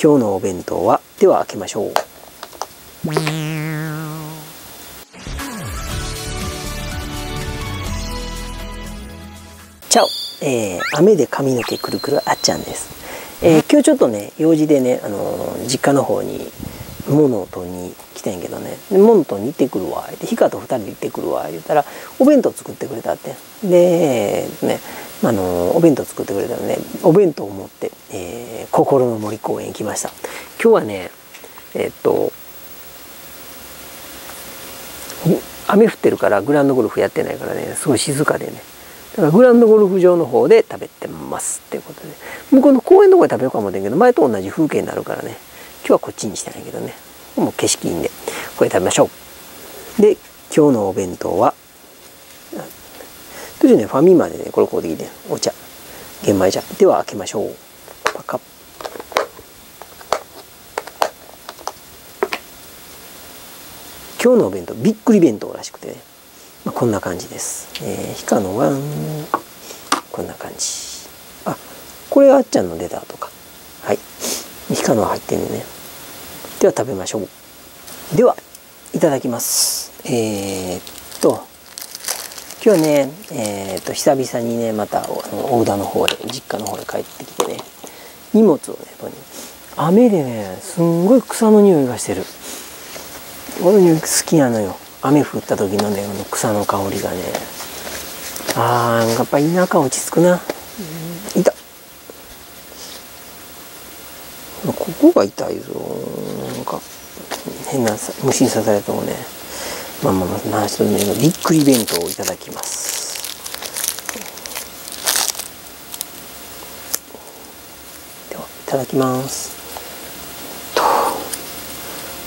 今日のお弁当は、では開けましょう。チャオ、雨で髪の毛くるくるあっちゃんです。今日ちょっとね用事でね、実家の方に物を取りに来てんけどね、物取りに行ってくるわって、ヒカと2人で行ってくるわ言ったらお弁当作ってくれたって。でね、お弁当作ってくれたので、ね、お弁当を持って、心の森公園行きました。今日はね雨降ってるからグランドゴルフやってないからね、すごい静かでね、だからグランドゴルフ場の方で食べてますっていうことで、向こうの公園の方で食べようかもだけど、前と同じ風景になるからね、今日はこっちにしたんやけどね、もう景色いいんでこれ食べましょう。で今日のお弁当は途中ねファミマでね、これこうでいいね、お茶玄米茶。では開けましょう。パカッ。今日のお弁当びっくり弁当らしくてね、まあ、こんな感じです。ひかのはこんな感じ。あ、これあっちゃんの出たとか、はい、ひかの入ってるね。では食べましょう。ではいただきます。今日ね久々にね、また大田の方で実家の方で帰ってきてね、荷物をね、雨でねすんごい草の匂いがしてる。この匂い好きなのよ、雨降った時のね草の香りがね。あー、やっぱ田舎落ち着くな。いた、ここが痛いぞ。なんか変な虫に刺されたもね。まあまあまあ、何してるんだけど、びっくり弁当をいただきます。では、いただきます。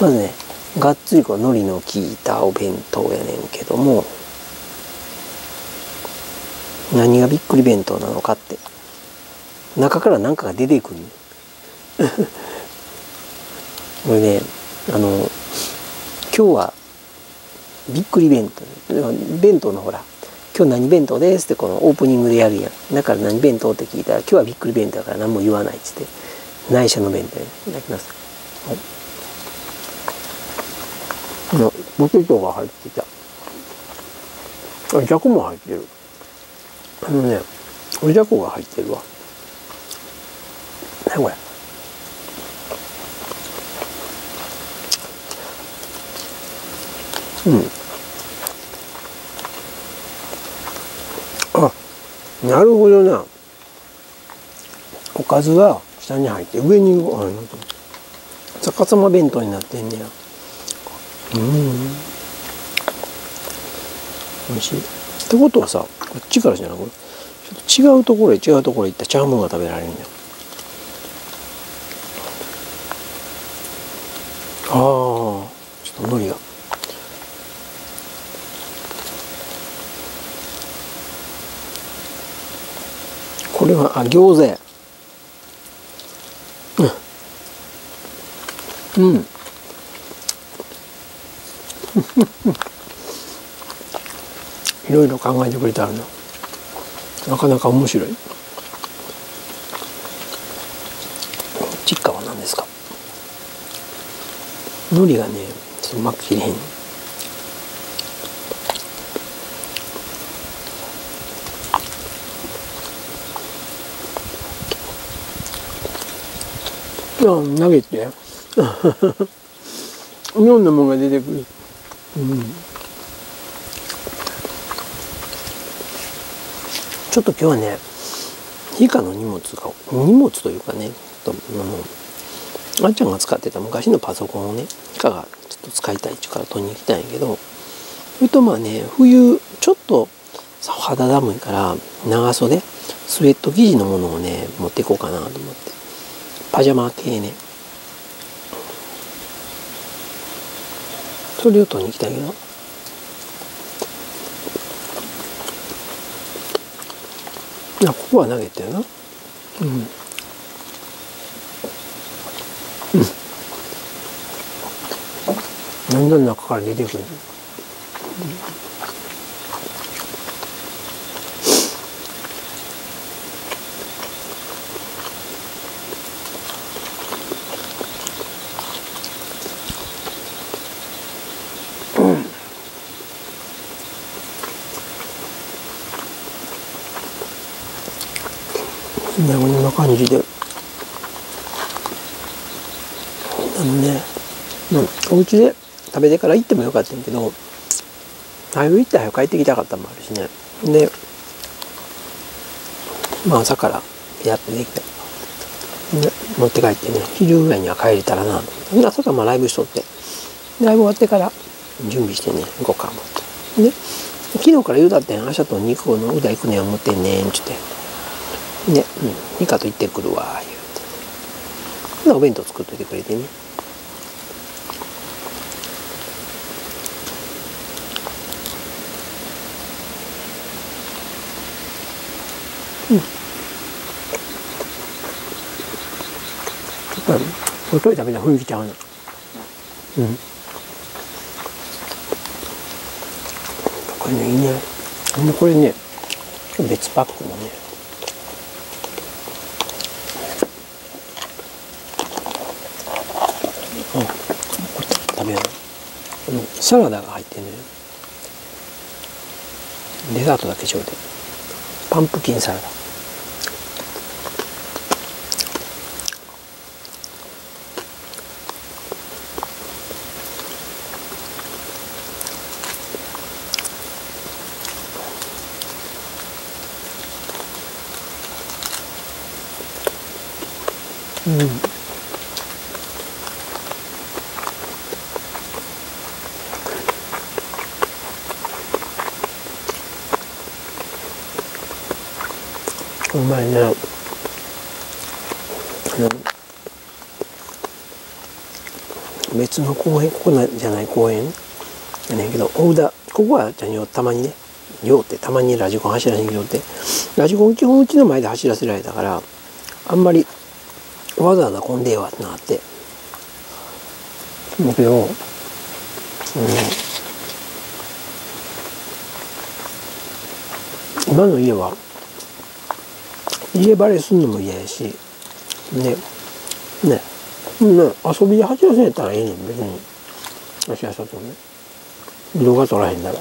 まずね、がっつりこう海苔の効いたお弁当やねんけども、何がびっくり弁当なのかって、中から何かが出てくる。これね、今日はびっくり弁当、のほら今日何弁当ですってこのオープニングでやるやん。だから何弁当って聞いたら、今日はびっくり弁当だから何も言わないっつって、内緒の弁当でいただきます。はい、ポテトが入ってた、じゃこも入ってる、ね、おじゃこが入ってるわ。何これ、あ、なるほどな。おかずが下に入って上に逆さま弁当になってんねや。おいしい。ってことはさ、こっちからじゃなくちょっと違うところへ行ったらちゃうものが食べられるんだよ。ああ、ちょっと海苔が。これは、あ、餃子や。いろいろ考えてくれてあるな。なかなか面白い。こっちかは何ですか。海苔がね、ちょっとうまく切れへん。投げていろんなものが出てくる。ちょっと今日はね、ヒカの荷物がというかね、あっちゃんが使ってた昔のパソコンをね、ヒカがちょっと使いたいっちゅうから取りに来たんやけど、それとまあね、冬ちょっと肌寒いから長袖スウェット生地のものをね持っていこうかなと思って。パジャマ系ね、それを取りに来たけど、あ、ここは投げてるな。だんだん中から出てくる。ね、こんな感じで。あのね、お家で食べてから行ってもよかったんやけど、早く行って早く帰ってきたかったのもあるしね。で、まあ朝からやってできた。で、持って帰ってね、昼ぐらいには帰れたらな。朝からまあライブしとって、ライブ終わってから準備してね、行こうか思って。で、昨日から言うだってん、明日と肉をのうだ行くには持ってんねん、ちょって。で、ニカと行ってくるわ、言うて。お弁当作っといてくれてね。やっぱり外で食べた雰囲気ちゃうな。うん。これね、いいね。これね、別パックもね。うん。これ食べよう。サラダが入ってるのよ。デザートだけちょうで。パンプキンサラダ。うん、うまいね。別の公園、ここじゃない公園やねんけど、大田、ここはじゃにょたまにね、ようってたまにラジコン走らせによって、ラジコン基本うちの前で走らせられたから、あんまりわざわざ混んでよってなって思うけど、今の家は家バレすんのも嫌やしね、遊びで走らせたらいいねん、別に走らせてもね、動画撮らへんなら、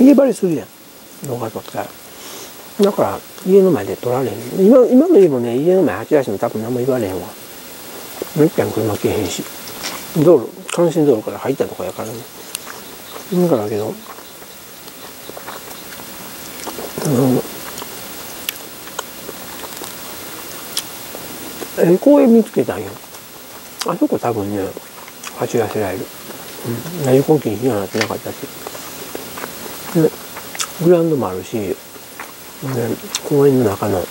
家バレするやん、動画撮ったら。だから家の前で撮られへん。今の家もね、家の前走らしても多分何も言われへんわ。めったに車来へんし、道路、幹線道路から入ったとこやからね。だからだけど、公園見つけたんよ。あそこ多分ね、走らせられる。ラジコン機に火がなってなかったし。で、グラウンドもあるし、公園の中の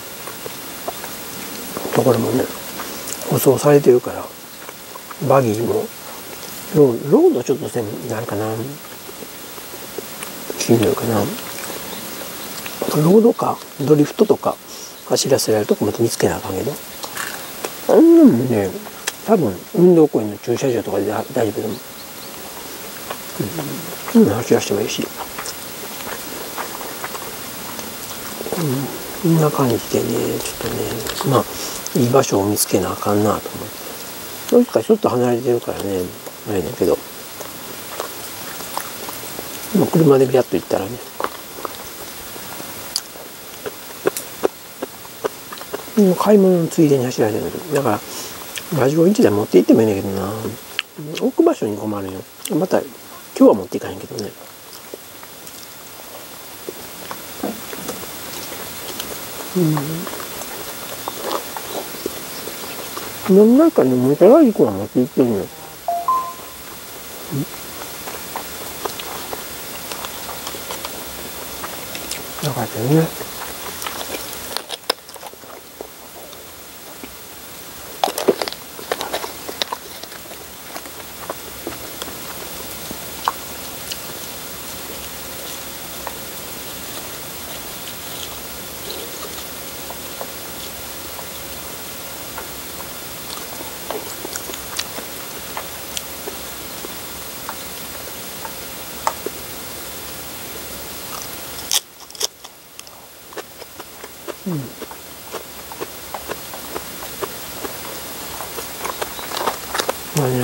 ところもね、舗装されてるから、バギーもロードちょっとなるかな、しんどいかな、ロードかドリフトとか走らせられるとこまで見つけなあかんけど、あんなもね、多分運動公園の駐車場とかで大丈夫でも、走らせてもいいし。こんな感じでね、ちょっとね、まあいい場所を見つけなあかんなと思って、どうしたらちょっと離れてるからね、あれだけど、もう車でビャッと行ったらね、もう買い物のついでに走られてるんだから、ラジオ1台持って行ってもいいんだけどな、置く場所に困るよ。また今日は持っていかへんけどね。何回かね、めちゃラジコンは持って行ってるのよ。だからね、まあね、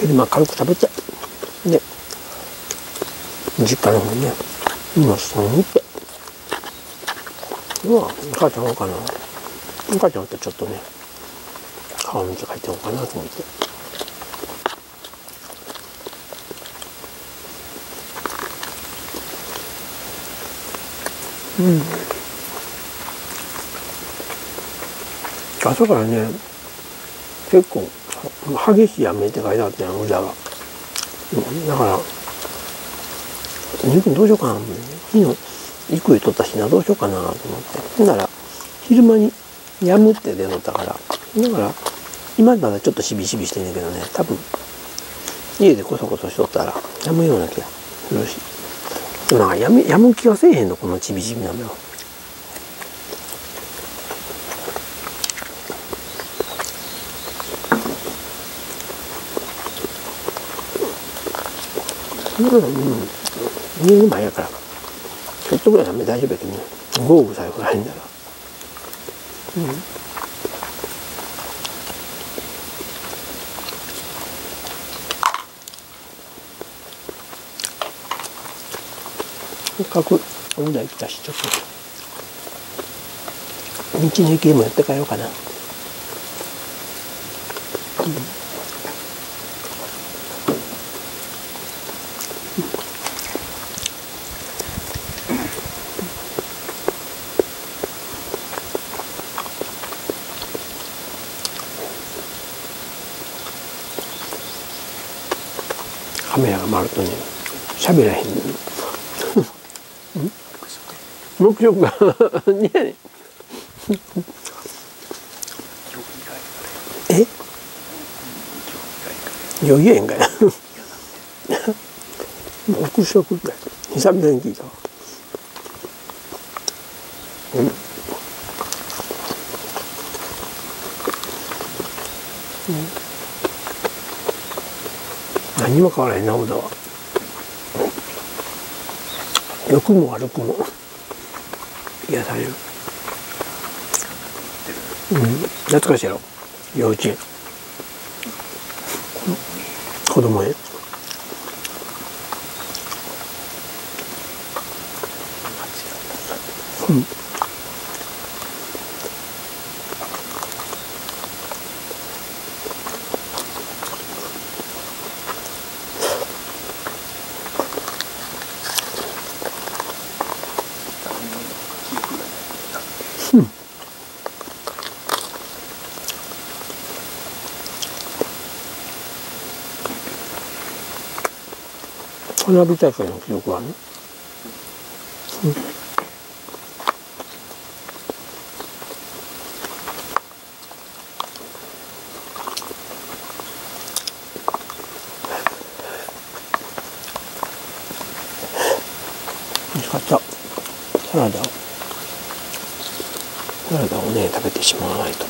昼間軽く食べて、で実家の方にね、今そのってまあ変えた方かな、変えた方とちょっとね皮むき変えておこうかなと思って、朝からね結構激しい雨って書いてあったよ、ね、裏がだから肉どうしようかな、昨日育休取ったしな、どうしようかなと思って、だから昼間にやむって出とったから、だから今まだちょっとしびしびしてんねんけどね、多分家でコソコソしとったらやむような気がするし、なんかやむ気がせえへんのこのちびちびなのよ。2年前やからちょっとぐらいの雨大丈夫やけどね、豪雨さえ降らへんだら、せっかくおうどん来たし、ちょっと道の駅でもやって帰ろうかな。カメラが回るとね、喋らへんのよ。黙食がねえ余裕やんかいな黙食って久々に聞いたわ。何も変わらへんな、うどんは良くも悪くも癒される。懐かしいやろ、幼稚園子供園。花火大会の記憶はね、美味しかった。サラダをね食べてしまわないと。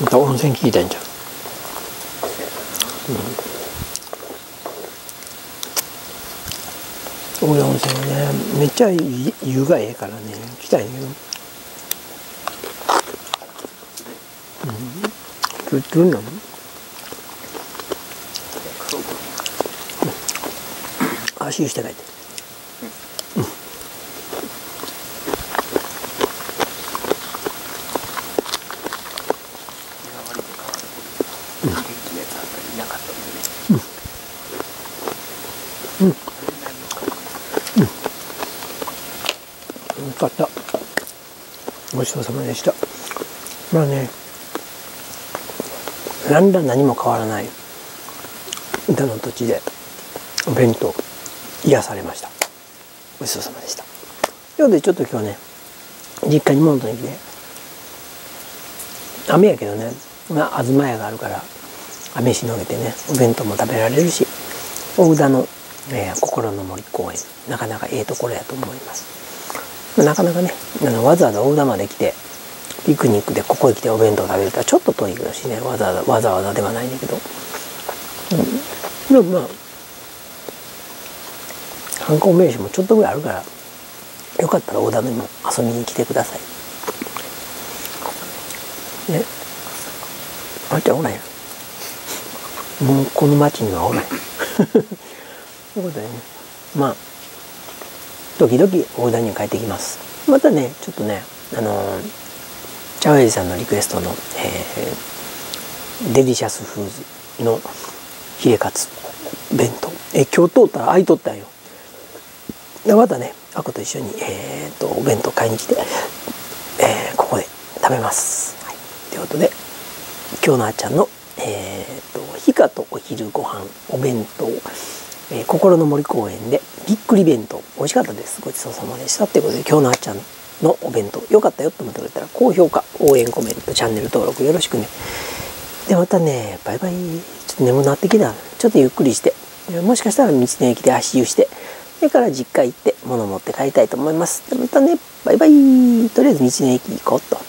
また温泉聞いたんじゃん。大谷温泉はね、めっちゃ湯がええからね、行きたいんだけど。キュッキュンなの？足してないで。よかった、ごちそうさまでした。まあね、何も変わらない歌の土地でお弁当癒されました。ごちそうさまでした。ということで、ちょっと今日ね実家に戻ってきて、雨やけどね、あずまやがあるから雨しのげてね、お弁当も食べられるし、大宇陀の、心の森公園、なかなかええところやと思います。なかなかね、わざわざ大宇陀まで来てピクニックでここへ来てお弁当食べるとはちょっと遠いけどしね、わざわざではないんだけど、でもまあ観光名所もちょっとぐらいあるから、よかったら大宇陀にも遊びに来てください。ね、あいつはおらんやん、もうこの町にはおらんやんということでね、まあ時々大谷に帰ってきます。またねちょっとねチャオエジさんのリクエストの、デリシャスフーズのヒレカツ弁当、今日通ったらあいとったんよ。でまたねアコと一緒に、お弁当買いに来て、ここで食べます、はい、ということで今日のあっちゃんのひかとお昼ご飯お弁当、心の森公園でびっくり弁当美味しかったです、ごちそうさまでしたということで、今日のあっちゃんのお弁当良かったよと思ってくれたら高評価、応援、コメント、チャンネル登録よろしくね。でまたねバイバイ。ちょっと眠くなってきた、ちょっとゆっくりして、もしかしたら道の駅で足湯して、それから実家行って物持って帰りたいと思います。でまたねバイバイ。とりあえず道の駅行こうっと。